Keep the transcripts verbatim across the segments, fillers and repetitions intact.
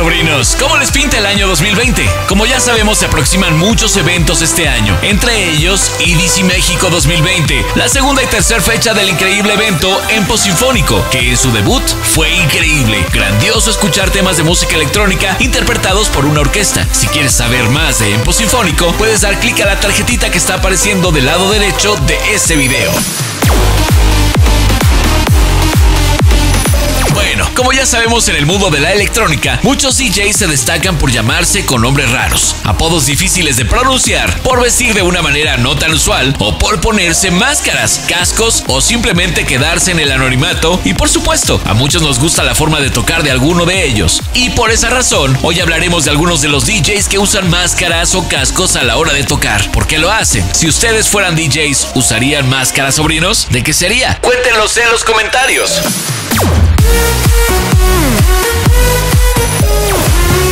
sobrinos, ¿cómo les pinta el año dos mil veinte? Como ya sabemos, se aproximan muchos eventos este año, entre ellos E D C México dos mil veinte, la segunda y tercera fecha del increíble evento Empo Sinfónico, que en su debut fue increíble, grandioso escuchar temas de música electrónica interpretados por una orquesta. Si quieres saber más de Empo Sinfónico, puedes dar clic a la tarjetita que está apareciendo del lado derecho de este video. Como ya sabemos, en el mundo de la electrónica, muchos D Js se destacan por llamarse con nombres raros, apodos difíciles de pronunciar, por vestir de una manera no tan usual o por ponerse máscaras, cascos o simplemente quedarse en el anonimato, y por supuesto, a muchos nos gusta la forma de tocar de alguno de ellos. Y por esa razón, hoy hablaremos de algunos de los D Js que usan máscaras o cascos a la hora de tocar. ¿Por qué lo hacen? Si ustedes fueran D Js, ¿usarían máscaras, sobrinos? ¿De qué sería? Cuéntenos en los comentarios.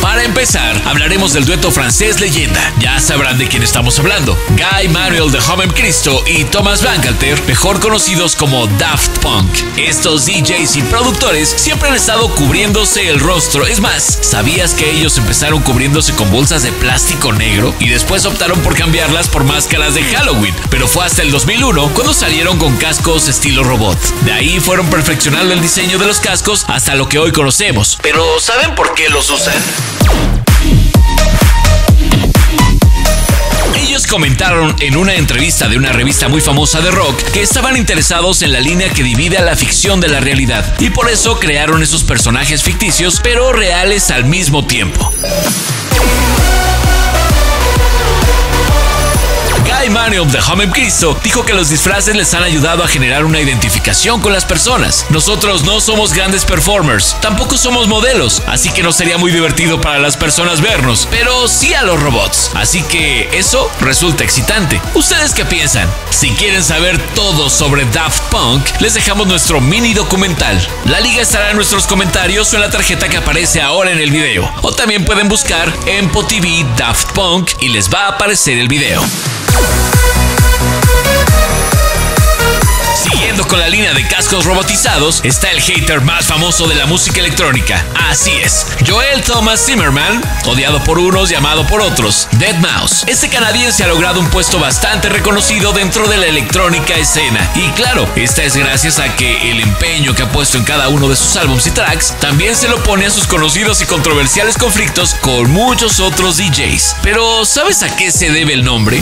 Para empezar, hablaremos del dueto francés leyenda. Ya sabrán de quién estamos hablando. Guy Manuel de Homem-Christo y Thomas Bangalter, mejor conocidos como Daft Punk. Estos D Js y productores siempre han estado cubriéndose el rostro. Es más, ¿sabías que ellos empezaron cubriéndose con bolsas de plástico negro? Y después optaron por cambiarlas por máscaras de Halloween. Pero fue hasta el dos mil uno cuando salieron con cascos estilo robot. De ahí fueron perfeccionando el diseño de los cascos hasta lo que hoy conocemos. Pero ¿saben por qué los usan? Comentaron en una entrevista de una revista muy famosa de rock que estaban interesados en la línea que divide a la ficción de la realidad, y por eso crearon esos personajes ficticios pero reales al mismo tiempo. Manuel de Homem-Christo dijo que los disfraces les han ayudado a generar una identificación con las personas. Nosotros no somos grandes performers, tampoco somos modelos, así que no sería muy divertido para las personas vernos, pero sí a los robots, así que eso resulta excitante. ¿Ustedes qué piensan? Si quieren saber todo sobre Daft Punk, les dejamos nuestro mini documental. La liga estará en nuestros comentarios o en la tarjeta que aparece ahora en el video, o también pueden buscar Empo T V Daft Punk y les va a aparecer el video. Siguiendo con la línea de cascos robotizados, está el hater más famoso de la música electrónica. Así es, Joel Thomas Zimmerman, odiado por unos y amado por otros, deadmau cinco. Este canadiense ha logrado un puesto bastante reconocido dentro de la electrónica escena. Y claro, esta es gracias a que el empeño que ha puesto en cada uno de sus álbums y tracks también se lo pone a sus conocidos y controversiales conflictos con muchos otros D Js. Pero ¿sabes a qué se debe el nombre?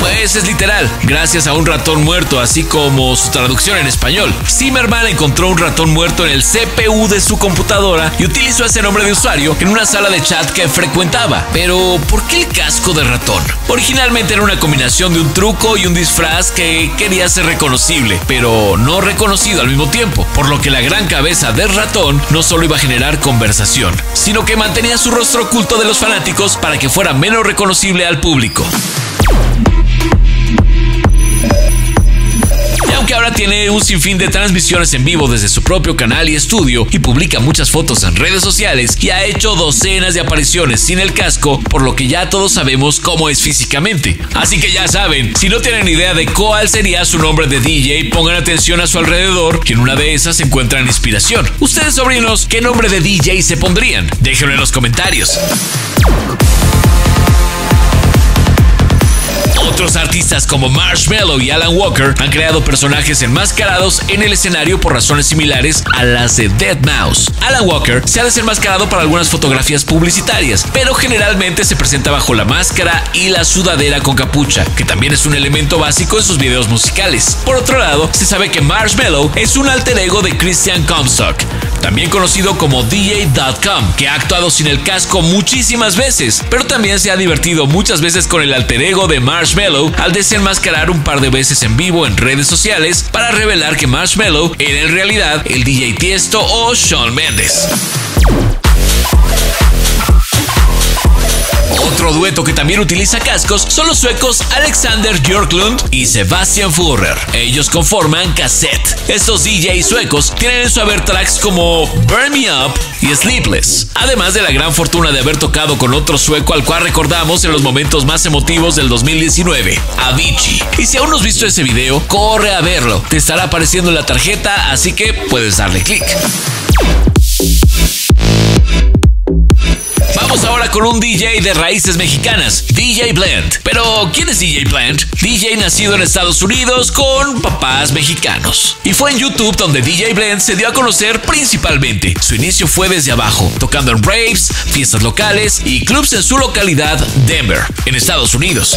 Pues es literal, gracias a un ratón muerto, así como su traducción en español. Zimmerman encontró un ratón muerto en el C P U de su computadora y utilizó ese nombre de usuario en una sala de chat que frecuentaba. Pero ¿por qué el casco de ratón? Originalmente era una combinación de un truco y un disfraz que quería ser reconocible, pero no reconocido al mismo tiempo, por lo que la gran cabeza del ratón no solo iba a generar conversación, sino que mantenía su rostro oculto de los fanáticos para que fuera menos reconocible al público. Ahora tiene un sinfín de transmisiones en vivo desde su propio canal y estudio, y publica muchas fotos en redes sociales, y ha hecho docenas de apariciones sin el casco, por lo que ya todos sabemos cómo es físicamente. Así que ya saben, si no tienen idea de cuál sería su nombre de D J, pongan atención a su alrededor, que en una de esas encuentran inspiración. Ustedes, sobrinos, ¿qué nombre de D J se pondrían? Déjenlo en los comentarios. Otros artistas como Marshmello y Alan Walker han creado personajes enmascarados en el escenario por razones similares a las de deadmau cinco. Alan Walker se ha desenmascarado para algunas fotografías publicitarias, pero generalmente se presenta bajo la máscara y la sudadera con capucha, que también es un elemento básico en sus videos musicales. Por otro lado, se sabe que Marshmello es un alter ego de Christian Comstock, también conocido como D J punto com, que ha actuado sin el casco muchísimas veces, pero también se ha divertido muchas veces con el alter ego de Marshmello al desenmascarar un par de veces en vivo en redes sociales para revelar que Marshmello era en realidad el D J Tiësto o Shawn Mendes. Otro dueto que también utiliza cascos son los suecos Alexander Jörglund y Sebastian Furrer. Ellos conforman Cassette. Estos D Js suecos tienen en su haber tracks como Burn Me Up y Sleepless, además de la gran fortuna de haber tocado con otro sueco al cual recordamos en los momentos más emotivos del dos mil diecinueve, Avicii. Y si aún no has visto ese video, corre a verlo. Te estará apareciendo en la tarjeta, así que puedes darle clic. Vamos ahora con un D J de raíces mexicanas, D J Blend. Pero ¿quién es D J Blend? D J nacido en Estados Unidos con papás mexicanos. Y fue en YouTube donde D J Blend se dio a conocer principalmente. Su inicio fue desde abajo, tocando en raves, fiestas locales y clubs en su localidad Denver, en Estados Unidos.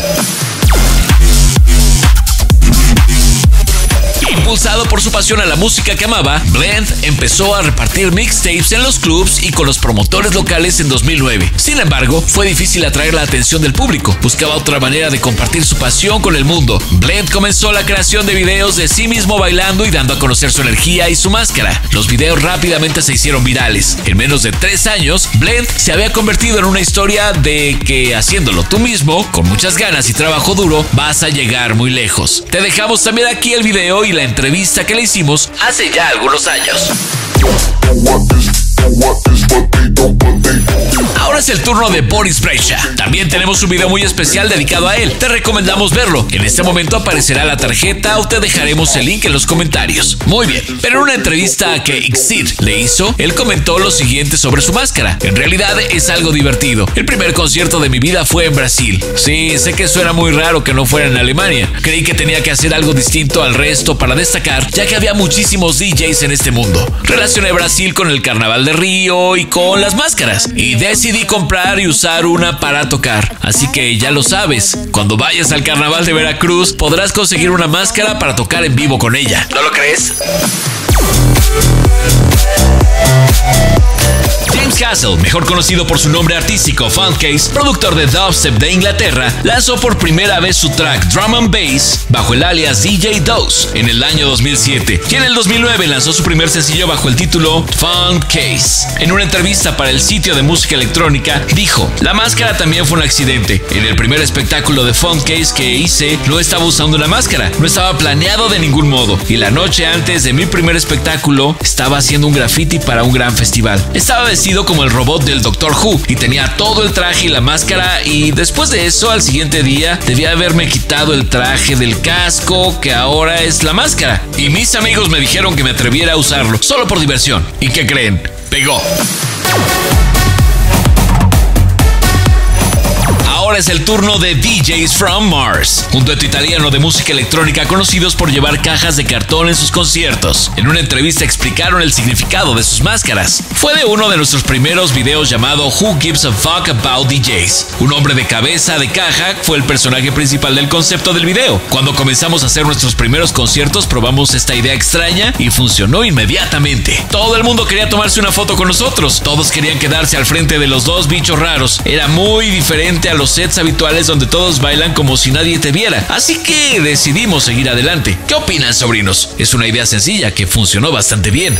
Impulsado por su pasión a la música que amaba, Blend empezó a repartir mixtapes en los clubs y con los promotores locales en dos mil nueve. Sin embargo, fue difícil atraer la atención del público. Buscaba otra manera de compartir su pasión con el mundo. Blend comenzó la creación de videos de sí mismo bailando y dando a conocer su energía y su máscara. Los videos rápidamente se hicieron virales. En menos de tres años, Blend se había convertido en una historia de que haciéndolo tú mismo, con muchas ganas y trabajo duro, vas a llegar muy lejos. Te dejamos también aquí el video y la entrevista que le hicimos hace ya algunos años. Ahora es el turno de Boris Brejcha. También tenemos un video muy especial dedicado a él. Te recomendamos verlo. En este momento aparecerá la tarjeta o te dejaremos el link en los comentarios. Muy bien, pero en una entrevista que Exit le hizo, él comentó lo siguiente sobre su máscara. En realidad es algo divertido. El primer concierto de mi vida fue en Brasil. Sí, sé que suena muy raro que no fuera en Alemania. Creí que tenía que hacer algo distinto al resto para destacar, ya que había muchísimos D Js en este mundo. Relacioné Brasil con el Carnaval de Río y con las máscaras, y decidí comprar y usar una para tocar. Así que ya lo sabes, cuando vayas al Carnaval de Veracruz podrás conseguir una máscara para tocar en vivo con ella. ¿No lo crees? James Castle, mejor conocido por su nombre artístico Funkcase, productor de dubstep de Inglaterra, lanzó por primera vez su track Drum and Bass bajo el alias D J Dose en el año dos mil siete, y en el dos mil nueve lanzó su primer sencillo bajo el título Funkcase. En una entrevista para el sitio de música electrónica dijo: "La máscara también fue un accidente. En el primer espectáculo de Funkcase que hice no estaba usando una máscara, no estaba planeado de ningún modo, y la noche antes de mi primer espectáculo estaba haciendo un graffiti para un gran festival. Estaba vestido como el robot del Doctor Who y tenía todo el traje y la máscara, y después de eso al siguiente día debía haberme quitado el traje del casco que ahora es la máscara, y mis amigos me dijeron que me atreviera a usarlo solo por diversión, y ¿qué creen? Pegó". Ahora es el turno de D Js from Mars, un dueto italiano de música electrónica conocidos por llevar cajas de cartón en sus conciertos. En una entrevista explicaron el significado de sus máscaras. Fue de uno de nuestros primeros videos llamado Who Gives a Fuck About D Js. Un hombre de cabeza de caja fue el personaje principal del concepto del video. Cuando comenzamos a hacer nuestros primeros conciertos probamos esta idea extraña y funcionó inmediatamente. Todo el mundo quería tomarse una foto con nosotros. Todos querían quedarse al frente de los dos bichos raros. Era muy diferente a los sets habituales donde todos bailan como si nadie te viera, así que decidimos seguir adelante. ¿Qué opinan, sobrinos? Es una idea sencilla que funcionó bastante bien.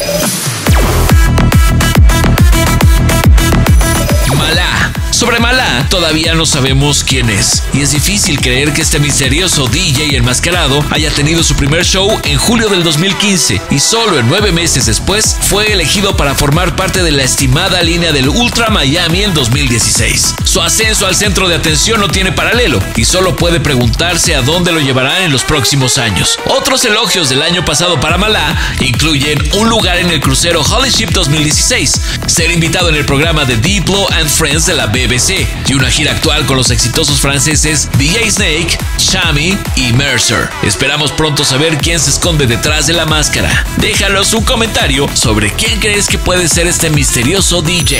Sobre Malá todavía no sabemos quién es, y es difícil creer que este misterioso D J enmascarado haya tenido su primer show en julio del dos mil quince, y solo en nueve meses después fue elegido para formar parte de la estimada línea del Ultra Miami en dos mil dieciséis. Su ascenso al centro de atención no tiene paralelo, y solo puede preguntarse a dónde lo llevarán en los próximos años. Otros elogios del año pasado para Malá incluyen un lugar en el crucero Holy Ship dos mil dieciséis, ser invitado en el programa de Diplo and Friends de la B B C, y una gira actual con los exitosos franceses D J Snake, Chami y Mercer. Esperamos pronto saber quién se esconde detrás de la máscara. Déjanos un comentario sobre quién crees que puede ser este misterioso D J.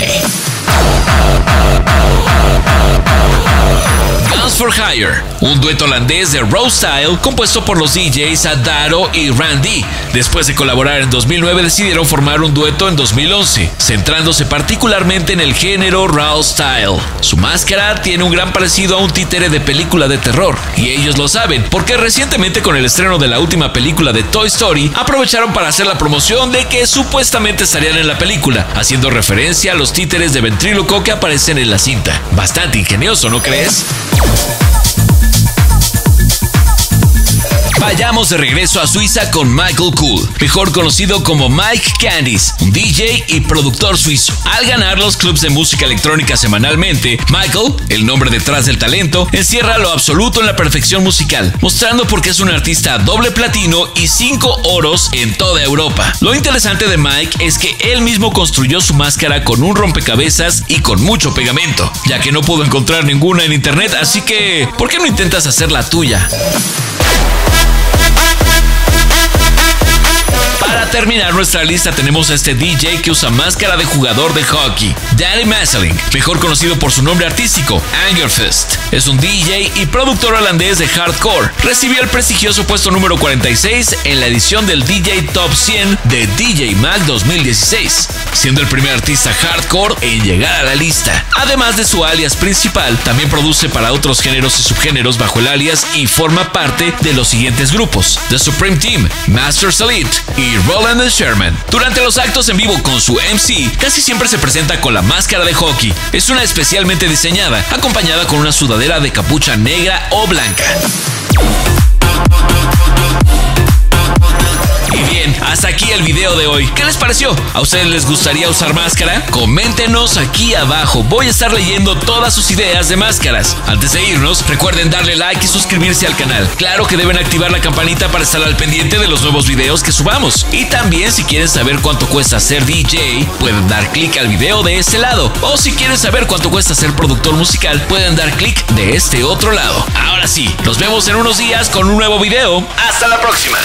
Ghost for Hire, un dueto holandés de Raw Style compuesto por los D Js Adaro y Randy. Después de colaborar en dos mil nueve decidieron formar un dueto en dos mil once, centrándose particularmente en el género Raw Style. Su máscara tiene un gran parecido a un títere de película de terror, y ellos lo saben, porque recientemente con el estreno de la última película de Toy Story, aprovecharon para hacer la promoción de que supuestamente estarían en la película, haciendo referencia a los títeres de ventríloco que aparecen en la cinta. Bastante ingenioso, ¿no crees? Vayamos de regreso a Suiza con Michael Cool, mejor conocido como Mike Candice, un D J y productor suizo. Al ganar los clubs de música electrónica semanalmente, Michael, el nombre detrás del talento, encierra lo absoluto en la perfección musical, mostrando por qué es un artista doble platino y cinco oros en toda Europa. Lo interesante de Mike es que él mismo construyó su máscara con un rompecabezas y con mucho pegamento, ya que no pudo encontrar ninguna en internet, así que ¿por qué no intentas hacer la tuya? Para terminar nuestra lista tenemos a este D J que usa máscara de jugador de hockey, Danny Maseling, mejor conocido por su nombre artístico, Angerfist. Es un D J y productor holandés de hardcore. Recibió el prestigioso puesto número cuarenta y seis en la edición del D J Top cien de D J Mag dos mil dieciséis, siendo el primer artista hardcore en llegar a la lista. Además de su alias principal, también produce para otros géneros y subgéneros bajo el alias y forma parte de los siguientes grupos: The Supreme Team, Masters Elite y Roland Sherman. Durante los actos en vivo con su M C, casi siempre se presenta con la máscara de hockey. Es una especialmente diseñada, acompañada con una sudadera de capucha negra o blanca. Hasta aquí el video de hoy. ¿Qué les pareció? ¿A ustedes les gustaría usar máscara? Coméntenos aquí abajo. Voy a estar leyendo todas sus ideas de máscaras. Antes de irnos, recuerden darle like y suscribirse al canal. Claro que deben activar la campanita para estar al pendiente de los nuevos videos que subamos. Y también, si quieren saber cuánto cuesta ser D J, pueden dar clic al video de este lado. O si quieren saber cuánto cuesta ser productor musical, pueden dar clic de este otro lado. Ahora sí, nos vemos en unos días con un nuevo video. ¡Hasta la próxima!